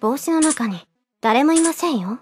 帽子の中に誰もいませんよ。